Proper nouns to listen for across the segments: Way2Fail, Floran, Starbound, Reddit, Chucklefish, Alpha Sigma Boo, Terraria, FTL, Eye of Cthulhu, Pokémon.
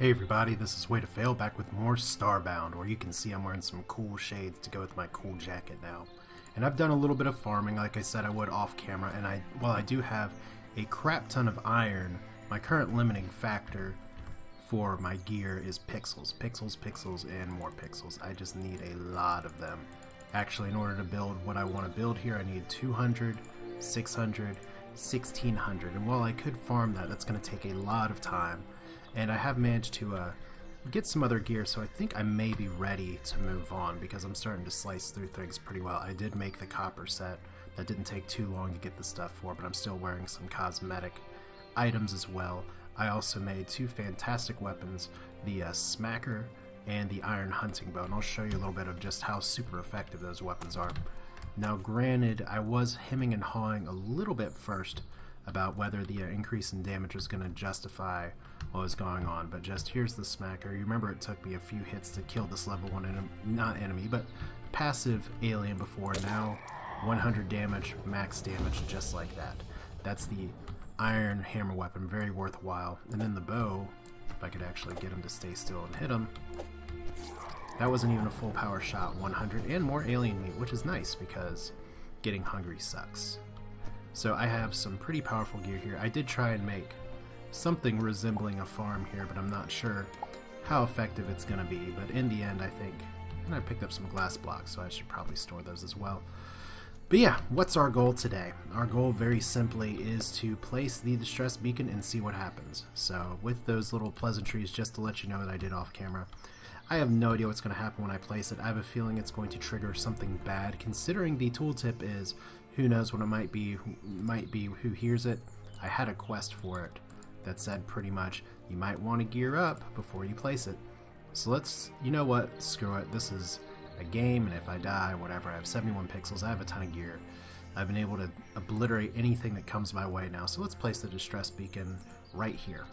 Hey everybody, this is Way2Fail back with more Starbound, where you can see I'm wearing some cool shades to go with my cool jacket now. And I've done a little bit of farming like I said I would off camera, and while I do have a crap ton of iron, my current limiting factor for my gear is pixels. Pixels, pixels, and more pixels. I just need a lot of them. Actually, in order to build what I want to build here, I need 200, 600, 1600, and while I could farm that, that's going to take a lot of time. And I have managed to get some other gear, so I think I may be ready to move on because I'm starting to slice through things pretty well. I did make the copper set. That didn't take too long to get the stuff for, but I'm still wearing some cosmetic items as well. I also made two fantastic weapons, the smacker and the iron hunting bow, and I'll show you a little bit of just how super effective those weapons are. Now granted, I was hemming and hawing a little bit first about whether the increase in damage was going to justify what was going on, but just here's the smacker. You remember it took me a few hits to kill this level 1 not enemy, but passive alien before. Now 100 damage, max damage, just like that. That's the iron hammer weapon, very worthwhile. And then the bow, if I could actually get him to stay still and hit him, that wasn't even a full power shot, 100 and more alien meat, which is nice because getting hungry sucks. So I have some pretty powerful gear here. I did try and make something resembling a farm here, but I'm not sure how effective it's going to be. But in the end, I think, and I picked up some glass blocks, so I should probably store those as well. But yeah, what's our goal today? Our goal, very simply, is to place the distress beacon and see what happens. So with those little pleasantries, just to let you know that I did off camera, I have no idea what's going to happen when I place it. I have a feeling it's going to trigger something bad, considering the tooltip is who knows what it might be, who hears it. I had a quest for it that said pretty much, you might want to gear up before you place it. So let's, you know what, screw it, this is a game, and if I die, whatever, I have 71 pixels, I have a ton of gear. I've been able to obliterate anything that comes my way now, so let's place the distress beacon right here.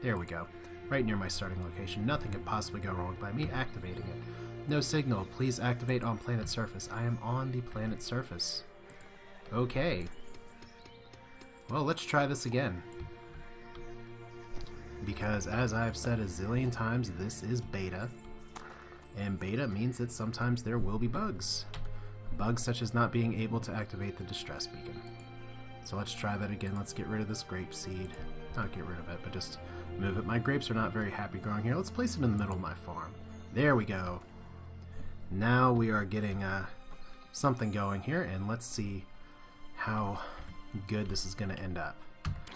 There we go, right near my starting location. Nothing could possibly go wrong by me activating it. No signal, please activate on planet surface. I am on the planet surface. Okay. Well, let's try this again. Because as I've said a zillion times, this is beta, and beta means that sometimes there will be bugs. Bugs such as not being able to activate the distress beacon. So let's try that again. Let's get rid of this grape seed. Not get rid of it, but just move it. My grapes are not very happy growing here. Let's place it in the middle of my farm. There we go. Now we are getting something going here, and let's see how good this is going to end up.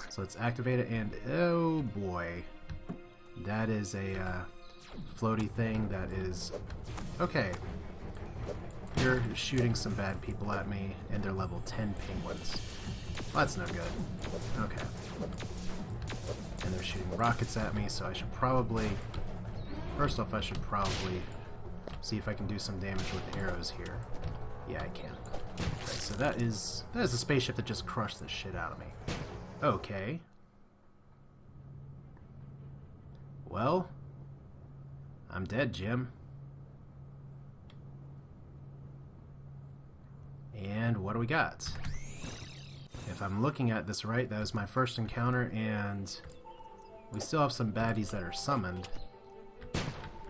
So let's activate it, and oh boy, that is a floaty thing that is... Okay, you're shooting some bad people at me, and they're level 10 penguins. Well, that's no good. Okay. And they're shooting rockets at me, so I should probably... First off, I should probably see if I can do some damage with arrows here. Yeah, I can. Okay, so that is a spaceship that just crushed the shit out of me. Okay. Well, I'm dead, Jim. And what do we got? If I'm looking at this right, that was my first encounter, and we still have some baddies that are summoned.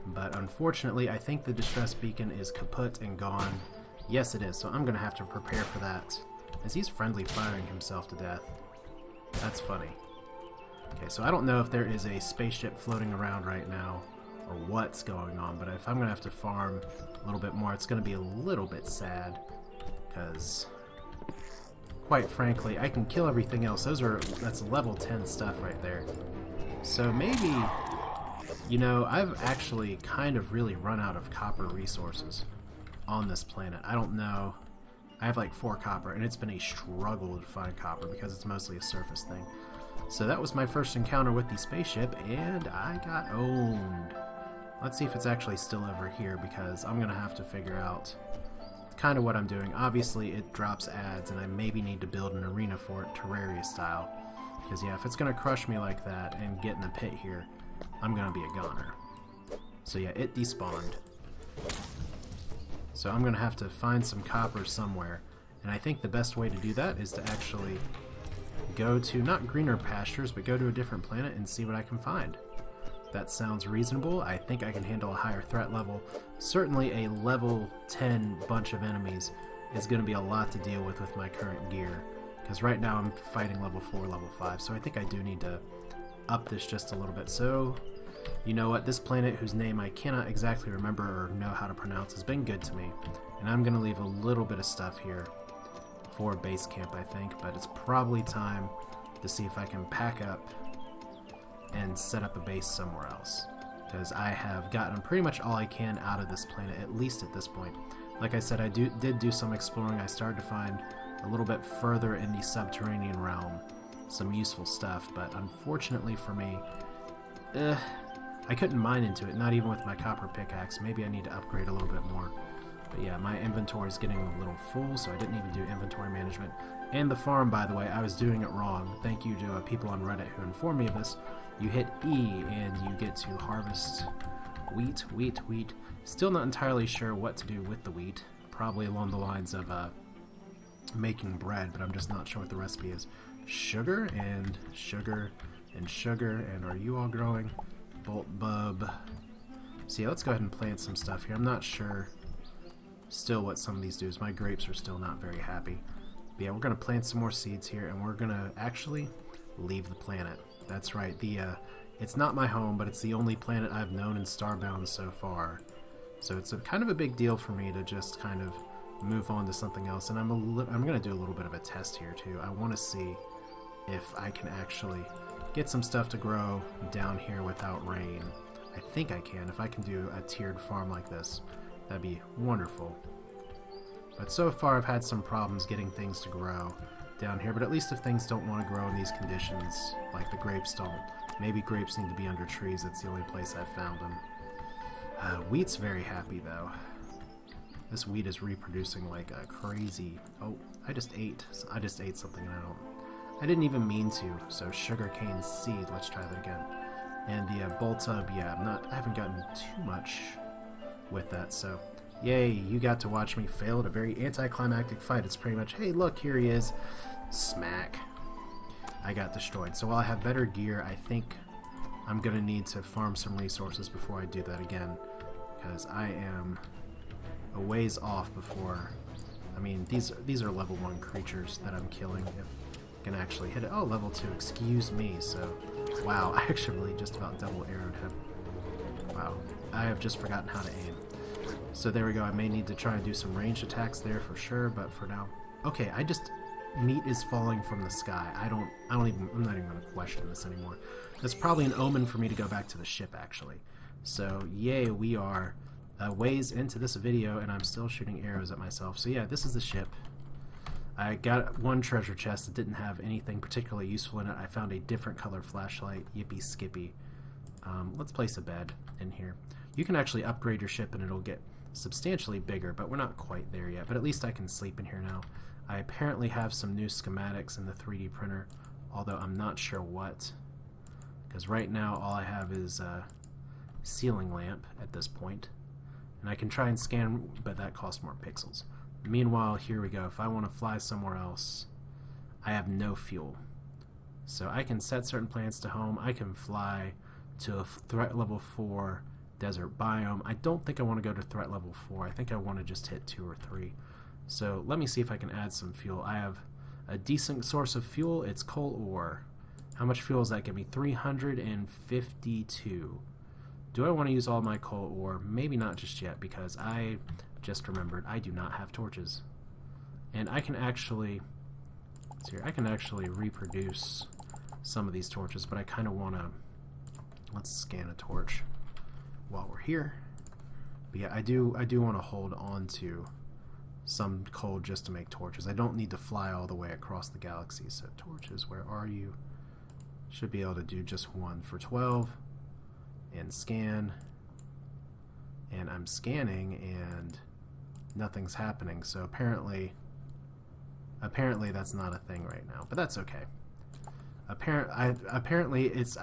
But unfortunately, I think the distress beacon is kaput and gone. Yes, it is, so I'm going to have to prepare for that. As he's friendly firing himself to death. That's funny. Okay, so I don't know if there is a spaceship floating around right now or what's going on, but if I'm going to have to farm a little bit more, it's going to be a little bit sad because, quite frankly, I can kill everything else. That's level 10 stuff right there. So maybe, you know, I've actually kind of really run out of copper resources on this planet. I don't know. I have like 4 copper, and it's been a struggle to find copper because it's mostly a surface thing. So that was my first encounter with the spaceship, and I got owned. Let's see if it's actually still over here, because I'm going to have to figure out kind of what I'm doing. Obviously, it drops ads, and I maybe need to build an arena for it, Terraria style. Because, yeah, if it's going to crush me like that and get in the pit here, I'm going to be a goner. So, yeah, it despawned. So I'm going to have to find some copper somewhere, and I think the best way to do that is to actually go to, not greener pastures, but go to a different planet and see what I can find. That sounds reasonable. I think I can handle a higher threat level. Certainly a level 10 bunch of enemies is going to be a lot to deal with my current gear. Because right now I'm fighting level 4, level 5. So I think I do need to up this just a little bit. So, you know what? This planet, whose name I cannot exactly remember or know how to pronounce, has been good to me. And I'm going to leave a little bit of stuff here for base camp, I think. But it's probably time to see if I can pack up and set up a base somewhere else, because I have gotten pretty much all I can out of this planet, at least at this point. Like I said, I did do some exploring. I started to find a little bit further in the subterranean realm some useful stuff, but unfortunately for me, I couldn't mine into it, not even with my copper pickaxe. Maybe I need to upgrade a little bit more. But yeah, my inventory is getting a little full, so I didn't even do inventory management. And the farm, by the way, I was doing it wrong. Thank you to people on Reddit who informed me of this. You hit E and you get to harvest wheat. Still not entirely sure what to do with the wheat. Probably along the lines of making bread, but I'm just not sure what the recipe is. Sugar and sugar and sugar. And are you all growing? Bolt bub. So yeah, let's go ahead and plant some stuff here. I'm not sure still what some of these do. My grapes are still not very happy. But yeah, we're going to plant some more seeds here, and we're going to actually leave the planet. That's right. It's not my home, but it's the only planet I've known in Starbound so far. So it's kind of a big deal for me to just kind of move on to something else. And I'm going to do a little bit of a test here, too. I want to see if I can actually get some stuff to grow down here without rain. I think I can. If I can do a tiered farm like this, that'd be wonderful. But so far I've had some problems getting things to grow down here, but at least if things don't want to grow in these conditions, like the grapes don't. Maybe grapes need to be under trees. That's the only place I've found them. Wheat's very happy, though. This wheat is reproducing like a crazy... Oh, I just ate something, and I didn't even mean to. So sugarcane seed, let's try that again. And the boltub, yeah, I haven't gotten too much with that, so... Yay, you got to watch me fail at a very anticlimactic fight. It's pretty much, hey, look, here he is. Smack. I got destroyed. So while I have better gear, I think I'm going to need to farm some resources before I do that again. Because I am a ways off before... I mean, these are level 1 creatures that I'm killing. If I can actually hit it. Oh, level 2, excuse me. So, wow, I actually just about double arrowed him. Wow, I have just forgotten how to aim. So there we go. I may need to try and do some ranged attacks there for sure, but for now, okay. Meat is falling from the sky. I'm not even going to question this anymore. That's probably an omen for me to go back to the ship, actually. So yay, we are a ways into this video, and I'm still shooting arrows at myself. So yeah, this is the ship. I got one treasure chest that didn't have anything particularly useful in it. I found a different color flashlight. Yippee skippy. Let's place a bed in here. You can actually upgrade your ship, and it'll get substantially bigger, but we're not quite there yet. But at least I can sleep in here now. I apparently have some new schematics in the 3D printer, although I'm not sure what, because right now all I have is a ceiling lamp at this point, and I can try and scan, but that costs more pixels. Meanwhile, here we go. If I want to fly somewhere else, I have no fuel, so I can set certain plants to home. I can fly to a threat level 4 desert biome. I don't think I want to go to threat level 4. I think I want to just hit 2 or 3. So let me see if I can add some fuel. I have a decent source of fuel. It's coal ore. How much fuel does that give me? 352. Do I want to use all my coal ore? Maybe not just yet, because I just remembered I do not have torches. And I can actually... Let's see here. I can actually reproduce some of these torches, but I kind of want to... Let's scan a torch while we're here. But yeah, I do want to hold on to some coal just to make torches. I don't need to fly all the way across the galaxy. So torches, where are you? Should be able to do just one for 12 and scan. And I'm scanning and nothing's happening. So apparently that's not a thing right now, but that's okay. I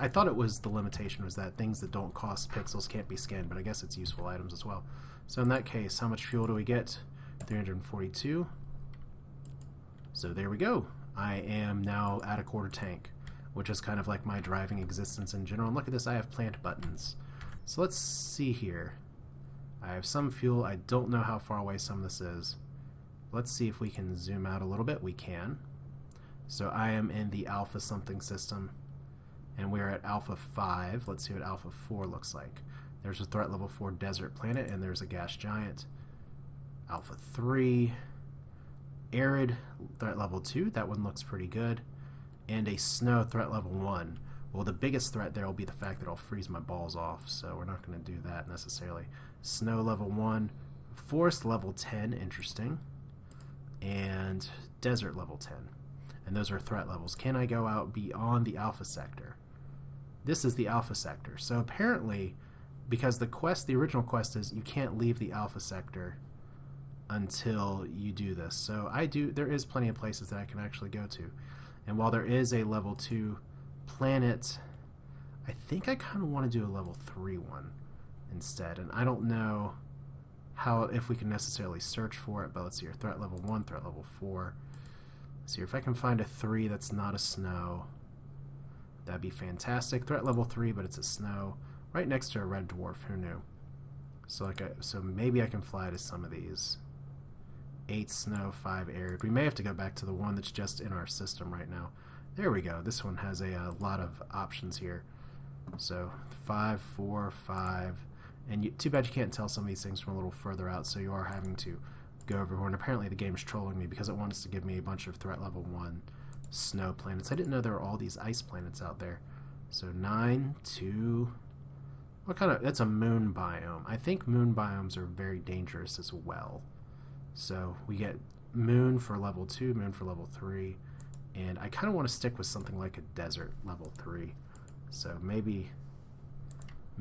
thought it was the limitation was that things that don't cost pixels can't be scanned, but I guess it's useful items as well. So in that case, how much fuel do we get? 342. So there we go. I am now at a quarter tank. which is kind of like my driving existence in general. And look at this, I have plant buttons. So let's see here. I have some fuel. I don't know how far away some of this is. Let's see if we can zoom out a little bit. We can. So I am in the alpha something system, and we're at alpha 5. Let's see what alpha 4 looks like. There's a threat level 4 desert planet, and there's a gas giant. Alpha 3, arid threat level 2, that one looks pretty good, and a snow threat level 1. Well, the biggest threat there will be the fact that it'll freeze my balls off, so we're not going to do that necessarily. Snow level 1, forest level 10, interesting, and desert level 10. And those are threat levels. Can I go out beyond the alpha sector? This is the alpha sector. So apparently, because the quest, the original quest is you can't leave the alpha sector until you do this. So I do, there is plenty of places that I can actually go to. And while there is a level 2 planet, I think I kind of want to do a level 3 one instead. And I don't know how, if we can necessarily search for it, but let's see here, threat level 1, threat level 4. See if I can find a 3 that's not a snow. That'd be fantastic. Threat level 3, but it's a snow. Right next to a red dwarf. Who knew? So like, so maybe I can fly to some of these. 8 snow, 5 arid. We may have to go back to the one that's just in our system right now. There we go. This one has a lot of options here. So 5, 4, 5. And you, too bad you can't tell some of these things from a little further out. So you are having to go over here, and apparently the game's trolling me because it wants to give me a bunch of threat level 1 snow planets. I didn't know there were all these ice planets out there. So 9, 2, what kind of, that's a moon biome. I think moon biomes are very dangerous as well. So we get moon for level 2, moon for level 3, and I kind of want to stick with something like a desert level 3. So maybe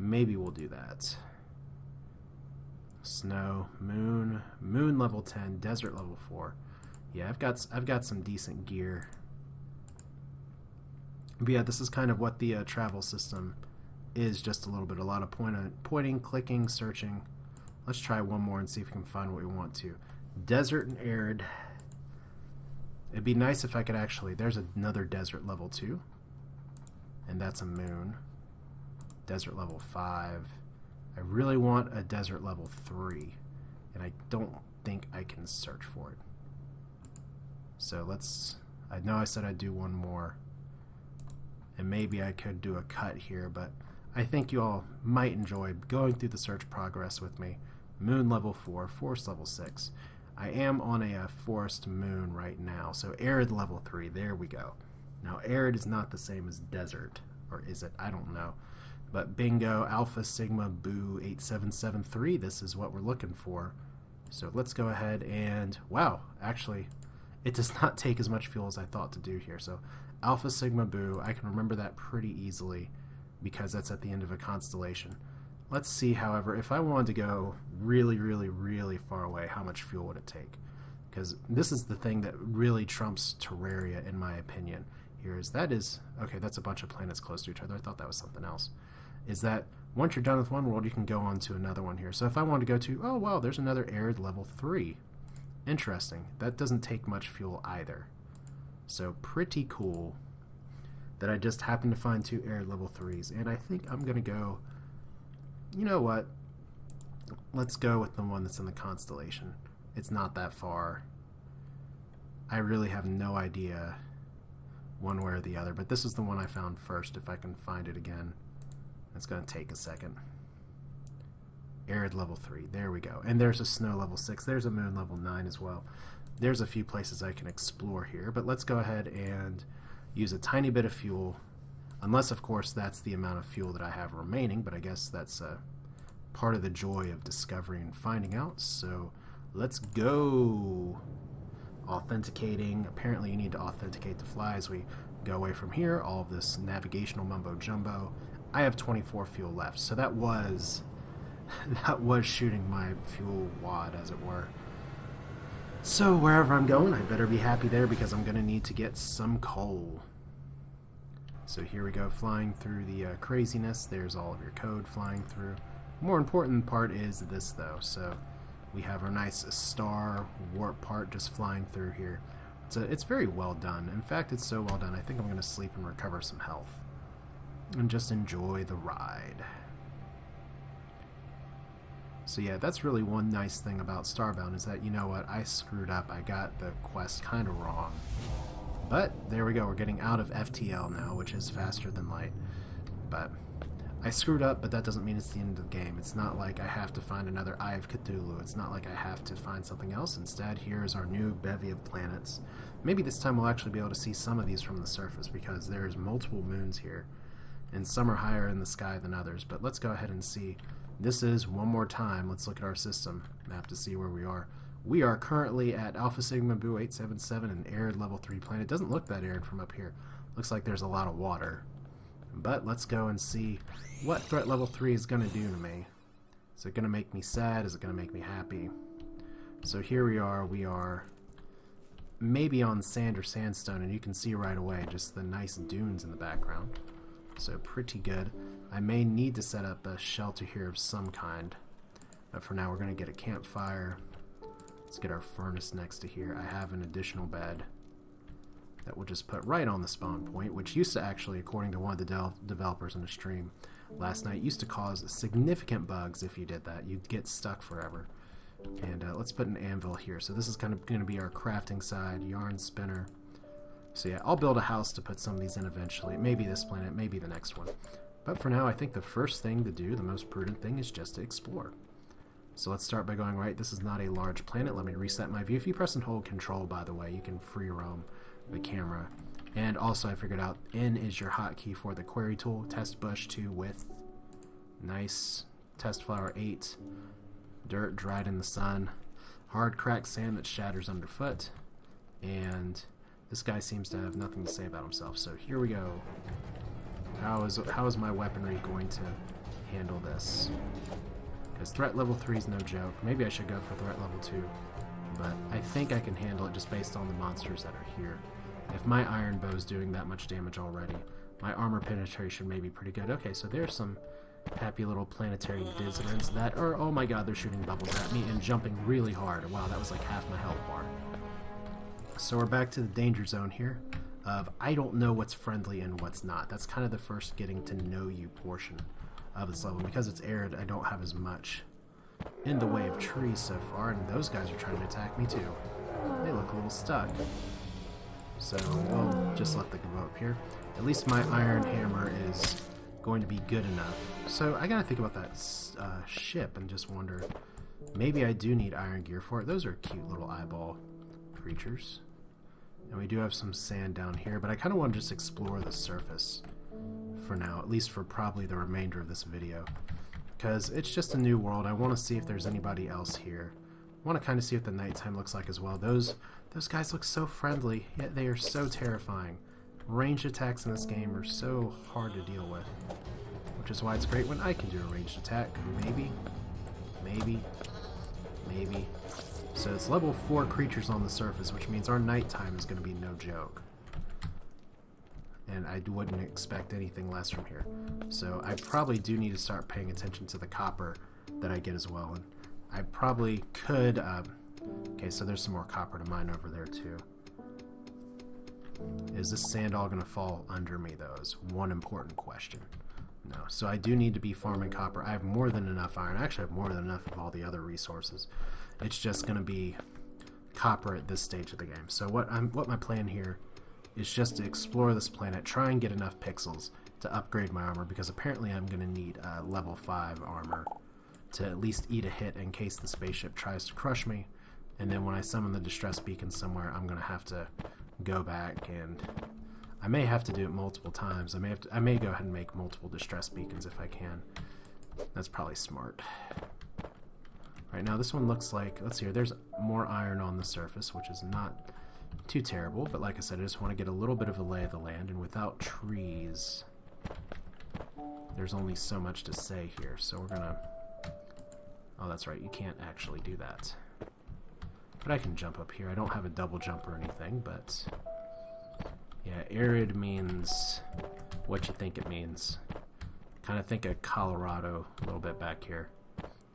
we'll do that. Snow, moon, moon level 10, desert level 4. Yeah, I've got some decent gear. But yeah, this is kind of what the travel system is, just a little bit. A lot of pointing, clicking, searching. Let's try one more and see if we can find what we want to. Desert and arid. It'd be nice if I could actually, there's another desert level 2. And that's a moon. Desert level 5. I really want a desert level 3, and I don't think I can search for it. So let's, I know I said I'd do one more, and maybe I could do a cut here, but I think you all might enjoy going through the search progress with me. Moon level 4, forest level 6. I am on a forest moon right now, so arid level 3, there we go. Now arid is not the same as desert, or is it? I don't know. But bingo, Alpha Sigma Boo 8773, this is what we're looking for. So let's go ahead and, wow, actually, it does not take as much fuel as I thought to do here. So Alpha Sigma Boo, I can remember that pretty easily because that's at the end of a constellation. Let's see, however, if I wanted to go really, really, really far away, how much fuel would it take? Because this is the thing that really trumps Terraria, in my opinion. Here is, that is, okay, that's a bunch of planets close to each other. I thought that was something else. Is that once you're done with one world, you can go on to another one here. So if I want to go to, oh wow, there's another arid level 3. Interesting. That doesn't take much fuel either. So pretty cool that I just happened to find 2 arid level 3s. And I think I'm going to go, you know what? Let's go with the one that's in the constellation. It's not that far. I really have no idea one way or the other, but this is the one I found first, if I can find it again. It's going to take a second. Arid level 3. There we go. And there's a snow level 6. There's a moon level 9 as well. There's a few places I can explore here, but let's go ahead and use a tiny bit of fuel, unless, of course, that's the amount of fuel that I have remaining, but I guess that's part of the joy of discovery and finding out. So let's go. Authenticating. Apparently, you need to authenticate to fly as we go away from here. All of this navigational mumbo-jumbo. I have 24 fuel left, so that was shooting my fuel wad, as it were. So wherever I'm going, I better be happy there, because I'm going to need to get some coal. So here we go, flying through the craziness. There's all of your code flying through. More important part is this, though. So we have our nice star warp part just flying through here. It's very well done. In fact, it's so well done, I think I'm going to sleep and recover some health. And just enjoy the ride. So yeah, that's really one nice thing about Starbound, is that, you know what, I screwed up. I got the quest kind of wrong. But there we go, we're getting out of FTL now, which is faster than light. But I screwed up, but that doesn't mean it's the end of the game. It's not like I have to find another Eye of Cthulhu. It's not like I have to find something else. Instead, here is our new bevy of planets. Maybe this time we'll actually be able to see some of these from the surface, because there's multiple moons here. And some are higher in the sky than others. But let's go ahead and see. This is, one more time, let's look at our system map to see where we are. We are currently at Alpha Sigma Boo 877, an arid level 3 planet. It doesn't look that arid from up here. Looks like there's a lot of water. But let's go and see what threat level 3 is going to do to me. Is it going to make me sad? Is it going to make me happy? So here we are maybe on sand or sandstone, and you can see right away just the nice dunes in the background. So pretty good. I may need to set up a shelter here of some kind. But for now we're going to get a campfire. Let's get our furnace next to here. I have an additional bed that we'll just put right on the spawn point, which used to actually, according to one of the developers in the stream last night, used to cause significant bugs if you did that. You'd get stuck forever. And let's put an anvil here. So this is kind of going to be our crafting side, yarn spinner. So yeah, I'll build a house to put some of these in eventually. Maybe this planet, maybe the next one. But for now, I think the first thing to do, the most prudent thing, is just to explore. So let's start by going right. This is not a large planet. Let me reset my view. If you press and hold control, by the way, you can free roam the camera. And also I figured out N is your hotkey for the query tool. Test bush 2 with nice. Test flower 8. Dirt dried in the sun. Hard cracked sand that shatters underfoot. And this guy seems to have nothing to say about himself. So here we go. How is my weaponry going to handle this? Because threat level 3 is no joke. Maybe I should go for threat level 2, but I think I can handle it just based on the monsters that are here. If my iron bow is doing that much damage already, my armor penetration may be pretty good. Okay, so there's some happy little planetary dissidents that are, oh my god, they're shooting bubbles at me and jumping really hard. Wow, that was like half my health bar. So we're back to the danger zone here of I don't know what's friendly and what's not. That's kind of the first getting to know you portion of this level. Because it's arid, I don't have as much in the way of trees so far, and those guys are trying to attack me too. They look a little stuck. So we'll just let them go up here. At least my iron hammer is going to be good enough. So I gotta think about that ship and just wonder, maybe I do need iron gear for it. Those are cute little eyeball creatures. And we do have some sand down here, but I kind of want to just explore the surface for now, at least for probably the remainder of this video, because it's just a new world. I want to see if there's anybody else here. I want to kind of see what the nighttime looks like as well. Those guys look so friendly, yet they are so terrifying. Ranged attacks in this game are so hard to deal with, which is why it's great when I can do a ranged attack. Maybe. So it's level 4 creatures on the surface, which means our nighttime is going to be no joke. And I wouldn't expect anything less from here. So I probably do need to start paying attention to the copper that I get as well. And I probably could... okay, so there's some more copper to mine over there too. Is this sand all going to fall under me though? Is one important question. No. So I do need to be farming copper. I have more than enough iron. I actually have more than enough of all the other resources. It's just going to be copper at this stage of the game. So what my plan here is just to explore this planet, try and get enough pixels to upgrade my armor, because apparently I'm going to need level 5 armor to at least eat a hit in case the spaceship tries to crush me. And then when I summon the distress beacon somewhere, I'm going to have to go back, and I may have to do it multiple times. I may go ahead and make multiple distress beacons if I can. That's probably smart. Right now this one looks like, let's see here, there's more iron on the surface, which is not too terrible, but like I said, I just want to get a little bit of a lay of the land, and without trees there's only so much to say here. So we're gonna, oh that's right, you can't actually do that, but I can jump up here. I don't have a double jump or anything, but yeah, arid means what you think it means. Kind of think of Colorado a little bit back here,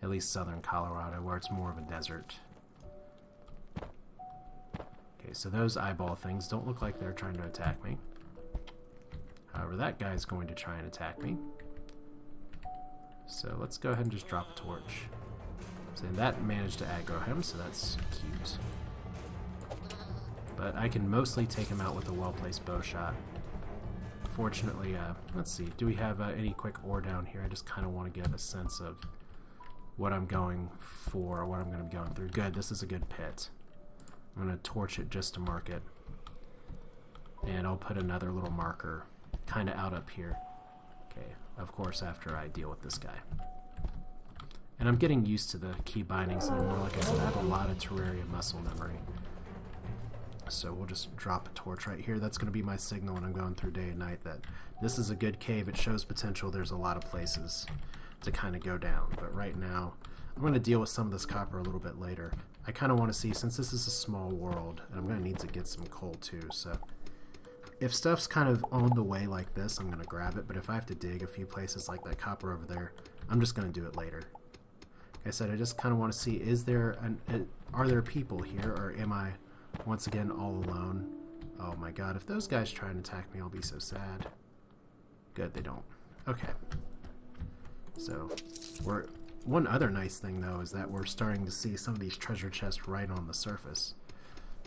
at least southern Colorado, where it's more of a desert. Okay, so those eyeball things don't look like they're trying to attack me. However, that guy's going to try and attack me. So let's go ahead and just drop a torch. So that managed to aggro him, so that's cute. But I can mostly take him out with a well-placed bow shot. Fortunately, let's see, do we have any quick ore down here? I just kind of want to get a sense of what I'm going for, what I'm going to be going through. Good, this is a good pit. I'm going to torch it just to mark it. And I'll put another little marker kind of out up here. Okay, of course, after I deal with this guy. And I'm getting used to the key bindings anymore. Like I said, I have a lot of Terraria muscle memory. So we'll just drop a torch right here. That's going to be my signal when I'm going through day and night that this is a good cave. It shows potential. There's a lot of places to kind of go down. But right now, I'm going to deal with some of this copper a little bit later. I kind of want to see, since this is a small world, and I'm going to need to get some coal too. So if stuff's kind of on the way like this, I'm going to grab it. But if I have to dig a few places like that copper over there, I'm just going to do it later. Like I said, I just kind of want to see, is there are there people here, or am I once again all alone? Oh my god, if those guys try and attack me, I'll be so sad. Good, they don't. Okay. So, one other nice thing though is that we're starting to see some of these treasure chests right on the surface.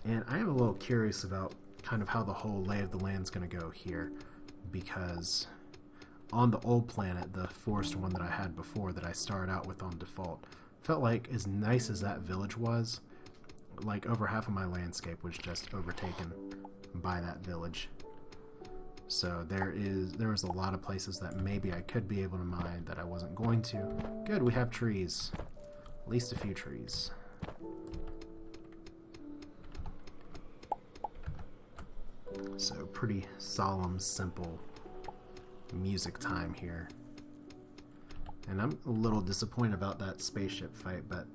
And I am a little curious about kind of how the whole lay of the land's going to go here, because on the old planet, the forest one that I had before that I started out with on default, felt like as nice as that village was, like over half of my landscape was just overtaken by that village. So there was a lot of places that maybe I could be able to mine that I wasn't going to. Good, we have trees. At least a few trees. So pretty solemn, simple music time here. And I'm a little disappointed about that spaceship fight, but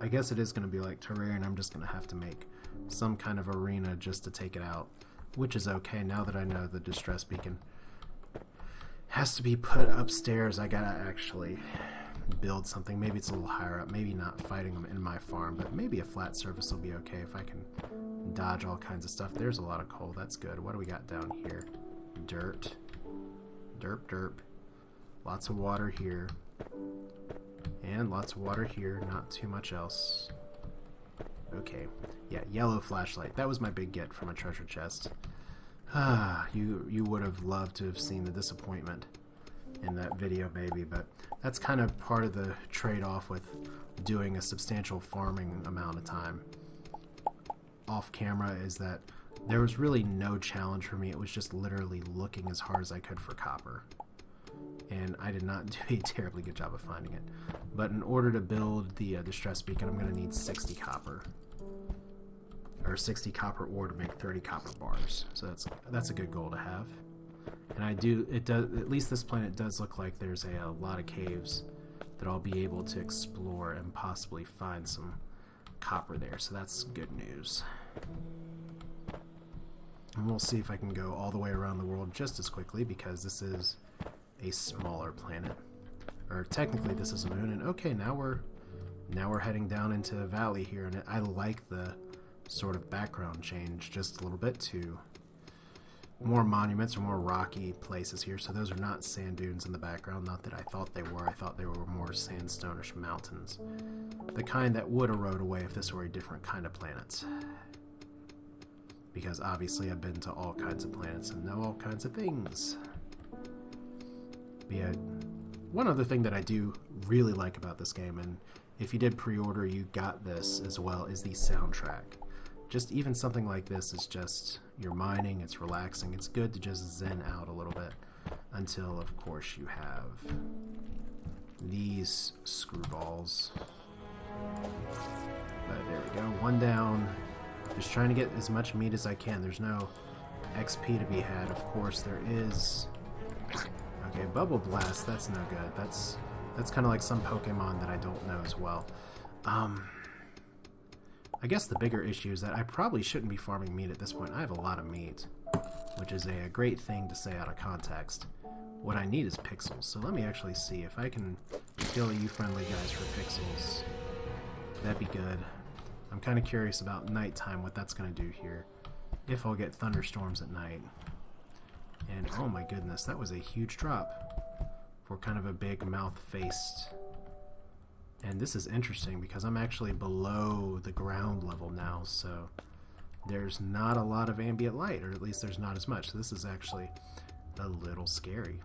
I guess it is going to be like Terraria, and I'm just going to have to make some kind of arena just to take it out, which is okay now that I know the distress beacon has to be put upstairs. I gotta actually build something. Maybe it's a little higher up, maybe not fighting them in my farm, but maybe a flat surface will be okay if I can dodge all kinds of stuff. There's a lot of coal, that's good. What do we got down here? Dirt. Derp, derp. Lots of water here. And lots of water here, not too much else. Okay. Yeah, yellow flashlight. That was my big get from a treasure chest. Ah, you would have loved to have seen the disappointment in that video maybe, but that's kind of part of the trade-off with doing a substantial farming amount of time off camera, is that there was really no challenge for me. It was just literally looking as hard as I could for copper. And I did not do a terribly good job of finding it. But in order to build the distress beacon, I'm going to need 60 copper. Or 60 copper ore to make 30 copper bars. So that's a good goal to have. And at least this planet does look like there's a lot of caves that I'll be able to explore and possibly find some copper there. So that's good news. And we'll see if I can go all the way around the world just as quickly, because this is a smaller planet. Or technically this is a moon, and okay, now we're heading down into a valley here, and I like the sort of background change just a little bit to more monuments or more rocky places here. So those are not sand dunes in the background, not that I thought they were. I thought they were more sandstone-ish mountains. The kind that would erode away if this were a different kind of planet. Because obviously I've been to all kinds of planets and know all kinds of things. But yeah, one other thing that I do really like about this game, and if you did pre-order, you got this as well, is the soundtrack. Just even something like this is just, you're mining, it's relaxing, it's good to just zen out a little bit. Until, of course, you have these screwballs. But there we go, one down. Just trying to get as much meat as I can. There's no XP to be had. Of course there is. Okay, Bubble Blast, that's no good. That's kind of like some Pokemon that I don't know as well. I guess the bigger issue is that I probably shouldn't be farming meat at this point. I have a lot of meat, which is a great thing to say out of context. What I need is pixels, so let me actually see if I can kill you friendly guys for pixels. That'd be good. I'm kind of curious about nighttime, what that's going to do here. If I'll get thunderstorms at night. And oh my goodness, that was a huge drop for kind of a big mouth-faced. And this is interesting because I'm actually below the ground level now, so there's not a lot of ambient light, or at least there's not as much. So this is actually a little scary.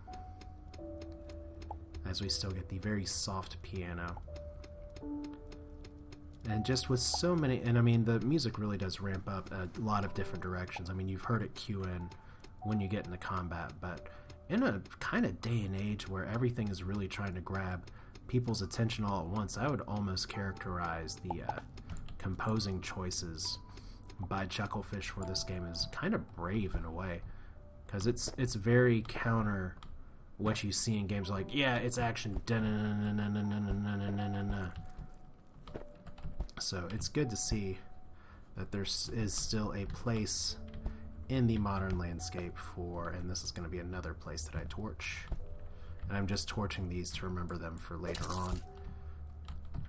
As we still get the very soft piano. And just with so many, and I mean the music really does ramp up a lot of different directions. I mean you've heard it cue in when you get into combat, but in a kind of day and age where everything is really trying to grab people's attention all at once, I would almost characterize the composing choices by Chucklefish for this game is kind of brave in a way, because it's very counter what you see in games like, yeah, it's action. So it's good to see that there is still a place in the modern landscape for, and this is going to be another place that I torch. And I'm just torching these to remember them for later on.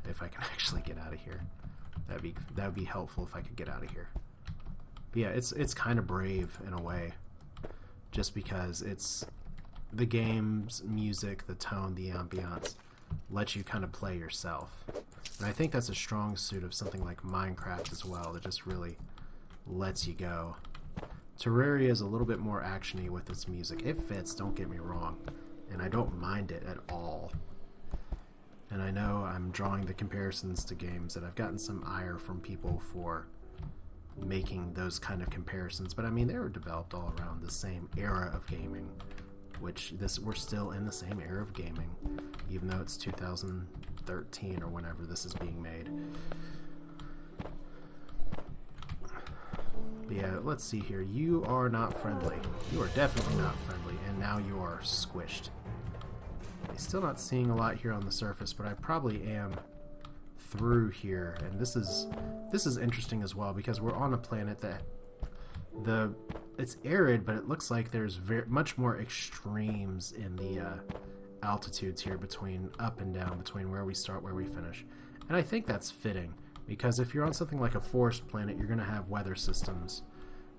If I can actually get out of here. That'd be helpful if I could get out of here. But yeah, it's kind of brave in a way. Just because it's the game's music, the tone, the ambiance lets you kind of play yourself. And I think that's a strong suit of something like Minecraft as well, that just really lets you go. Terraria is a little bit more actiony with its music. It fits, don't get me wrong, and I don't mind it at all. And I know I'm drawing the comparisons to games, and I've gotten some ire from people for making those kind of comparisons, but I mean they were developed all around the same era of gaming, which we're still in the same era of gaming, even though it's 2013 or whenever this is being made. But yeah, let's see here. You are not friendly. You are definitely not friendly, and now you are squished. I'm still not seeing a lot here on the surface, but I probably am through here, and this is interesting as well, because we're on a planet that it's arid, but it looks like there's much more extremes in the altitudes here between up and down, between where we start, where we finish. And I think that's fitting, because if you're on something like a forest planet, you're going to have weather systems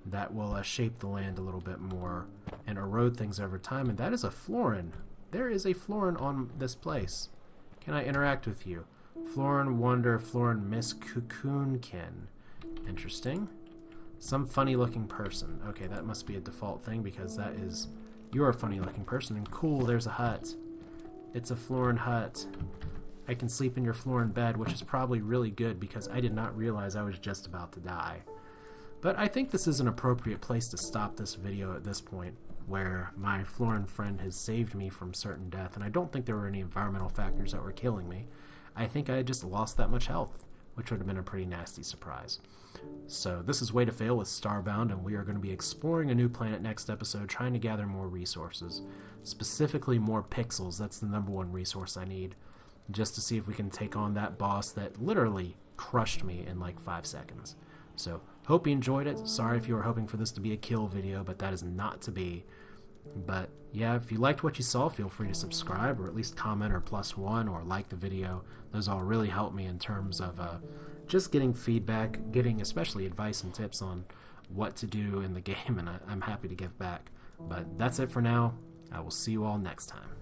that will shape the land a little bit more and erode things over time. And that is a Floran. There is a Floran on this place. Can I interact with you? Floran Wonder, Floran Miss Cocoonkin. Interesting. Some funny looking person. Okay, that must be a default thing, because that is, you're a funny looking person. And cool, there's a hut. It's a Floran hut. I can sleep in your Floran bed, which is probably really good, because I did not realize I was just about to die. But I think this is an appropriate place to stop this video at this point, where my Floran friend has saved me from certain death, and I don't think there were any environmental factors that were killing me. I think I just lost that much health, which would have been a pretty nasty surprise. So this is Way2Fail with Starbound, and we are going to be exploring a new planet next episode, trying to gather more resources, specifically more pixels. That's the #1 resource I need, just to see if we can take on that boss that literally crushed me in like 5 seconds. So hope you enjoyed it. Sorry if you were hoping for this to be a kill video, but that is not to be. But yeah, if you liked what you saw, feel free to subscribe, or at least comment, or +1, or like the video. Those all really help me in terms of just getting feedback, getting especially advice and tips on what to do in the game, and I'm happy to give back. But that's it for now. I will see you all next time.